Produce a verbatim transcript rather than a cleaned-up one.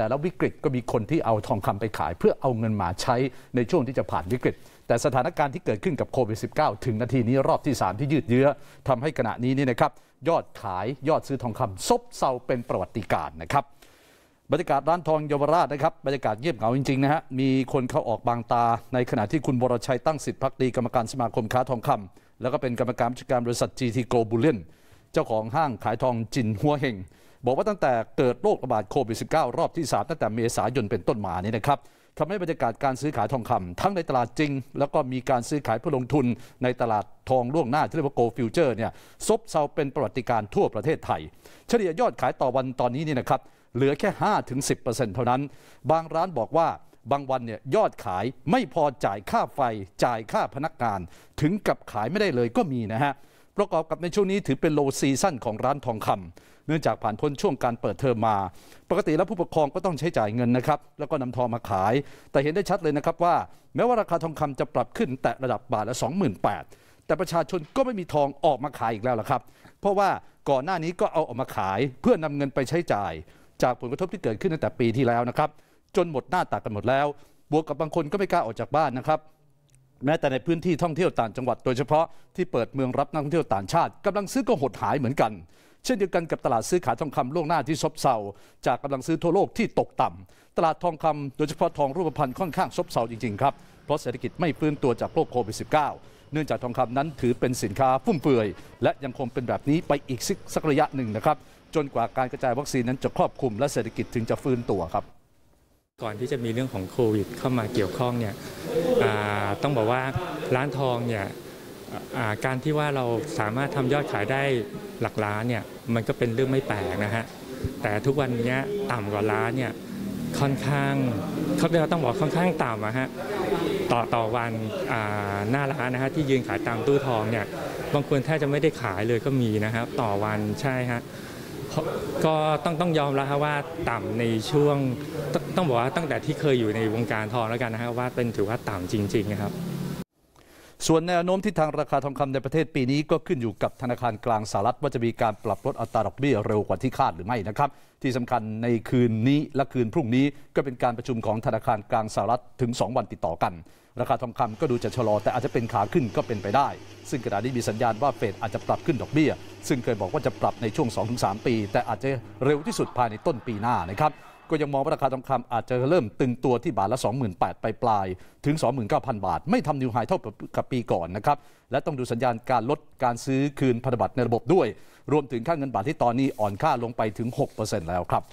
แต่แล้ววิกฤตก็มีคนที่เอาทองคำไปขายเพื่อเอาเงินมาใช้ในช่วงที่จะผ่านวิกฤตแต่สถานการณ์ที่เกิดขึ้นกับโควิด สิบเก้า ถึงนาทีนี้รอบที่สามที่ยืดเยื้อทำให้ขณะนี้นี่นะครับยอดขายยอดซื้อทองคำซบเซาเป็นประวัติการนะครับบรรยากาศร้านทองเยาวราชนะครับบรรยากาศเงียบเหงาจริงๆนะฮะมีคนเข้าออกบางตาในขณะที่คุณวรชัยตั้งสิทธิภักดีกรรมการสมาคมค้าทองคำแล้วก็เป็นกรรมการผู้จัดการบริษัท จี ที Globullion เจ้าของห้างขายทองจินหัวเฮงบอกว่าตั้งแต่เกิดโรคระบาดโควิด สิบเก้า รอบที่สามตั้งแต่เมษายนเป็นต้นมานี้นะครับทำให้บรรยากาศการซื้อขายทองคำทั้งในตลาดจริงแล้วก็มีการซื้อขายเพื่อลงทุนในตลาดทองล่วงหน้าที่เรียกว่า Gold Future เนี่ยซบเซาเป็นประวัติการทั่วประเทศไทยเฉลี่ยยอดขายต่อวันตอนนี้นี่นะครับเหลือแค่ ห้าถึงสิบเปอร์เซ็นต์ เท่านั้นบางร้านบอกว่าบางวันเนี่ยยอดขายไม่พอจ่ายค่าไฟจ่ายค่าพนักงานถึงกับขายไม่ได้เลยก็มีนะฮะประกอบกับในช่วงนี้ถือเป็นโลซีซั่นของร้านทองคำเนื่องจากผ่านพ้นช่วงการเปิดเทอมมาปกติแล้วผู้ปกครองก็ต้องใช้จ่ายเงินนะครับแล้วก็นำทองมาขายแต่เห็นได้ชัดเลยนะครับว่าแม้ว่าราคาทองคำจะปรับขึ้นแต่ระดับบาทละ สองหมื่นแปดพัน แต่ประชาชนก็ไม่มีทองออกมาขายอีกแล้วล่ะครับเพราะว่าก่อนหน้านี้ก็เอาออกมาขายเพื่อนำเงินไปใช้จ่ายจากผลกระทบที่เกิดขึ้นตั้งแต่ปีที่แล้วนะครับจนหมดหน้าตากันหมดแล้วบวกกับบางคนก็ไม่กล้าออกจากบ้านนะครับแม้แต่ในพื้นที่ท่องเที่ยวต่างจังหวัดโดยเฉพาะที่เปิดเมืองรับนักท่องเที่ยวต่างชาติกำลังซื้อก็หดหายเหมือนกันเช่นเดียวกันกับตลาดซื้อขายทองคำล่วงหน้าที่ซบเซาจากกำลังซื้อทั่วโลกที่ตกต่ำตลาดทองคำโดยเฉพาะทองรูปพรรณค่อนข้างซบเซาจริงๆครับเพราะเศรษฐกิจไม่ฟื้นตัวจากโรคโควิด สิบเก้า เนื่องจากทองคำนั้นถือเป็นสินค้าฟุ่มเฟือยและยังคงเป็นแบบนี้ไปอีกสักระยะหนึ่งนะครับจนกว่าการกระจายวัคซีนนั้นจะครอบคลุมและเศรษฐกิจถึงจะฟื้นตัวครับก่อนที่จะมีเรื่องของโควิดเข้ามาเกี่ยวข้องเนี่ยต้องบอกว่าร้านทองเนี่ยการที่ว่าเราสามารถทำยอดขายได้หลักล้านเนี่ยมันก็เป็นเรื่องไม่แปลกนะฮะแต่ทุกวันนี้ต่ำกว่าล้านเนี่ยค่อนข้างเขาเรียกว่าต้องบอกค่อนข้างต่ำนะฮะต่อต่อวันหน้าร้านนะฮะที่ยืนขายตามตู้ทองเนี่ยบางคนแทบจะไม่ได้ขายเลยก็มีนะครับต่อวันใช่ฮะก็ต้องต้องยอมแล้วครับว่าต่ำในช่วง ต, ต้องบอกว่าตั้งแต่ที่เคยอยู่ในวงการทองแล้วกันนะครับว่าเป็นถือว่าต่ำจริงๆนะครับส่วนแนวโน้มทิศทางราคาทองคำในประเทศปีนี้ก็ขึ้นอยู่กับธนาคารกลางสหรัฐว่าจะมีการปรับลดอัตราดอกเบี้ยเร็วกว่าที่คาดหรือไม่นะครับที่สำคัญในคืนนี้และคืนพรุ่งนี้ก็เป็นการประชุมของธนาคารกลางสหรัฐถึงสองวันติดต่อกันราคาทองคำก็ดูจะชะลอแต่อาจจะเป็นขาขึ้นก็เป็นไปได้ซึ่งขณะนี้มีสัญญาณว่าเฟดอาจจะปรับขึ้นดอกเบี้ยซึ่งเคยบอกว่าจะปรับในช่วง สองถึงสาม ปีแต่อาจจะเร็วที่สุดภายในต้นปีหน้านะครับก็ยังมองว่าราคาทองคำอาจจะเริ่มตึงตัวที่บาทละ สองหมื่นแปดพัน ไปปลายถึง สองหมื่นเก้าพัน บาทไม่ทำนิวไฮเท่ากับปีก่อนนะครับและต้องดูสัญญาณการลดการซื้อคืนพันธบัตรในระบบด้วยรวมถึงค่าเงินบาทที่ตอนนี้อ่อนค่าลงไปถึง หกเปอร์เซ็นต์ แล้วครับ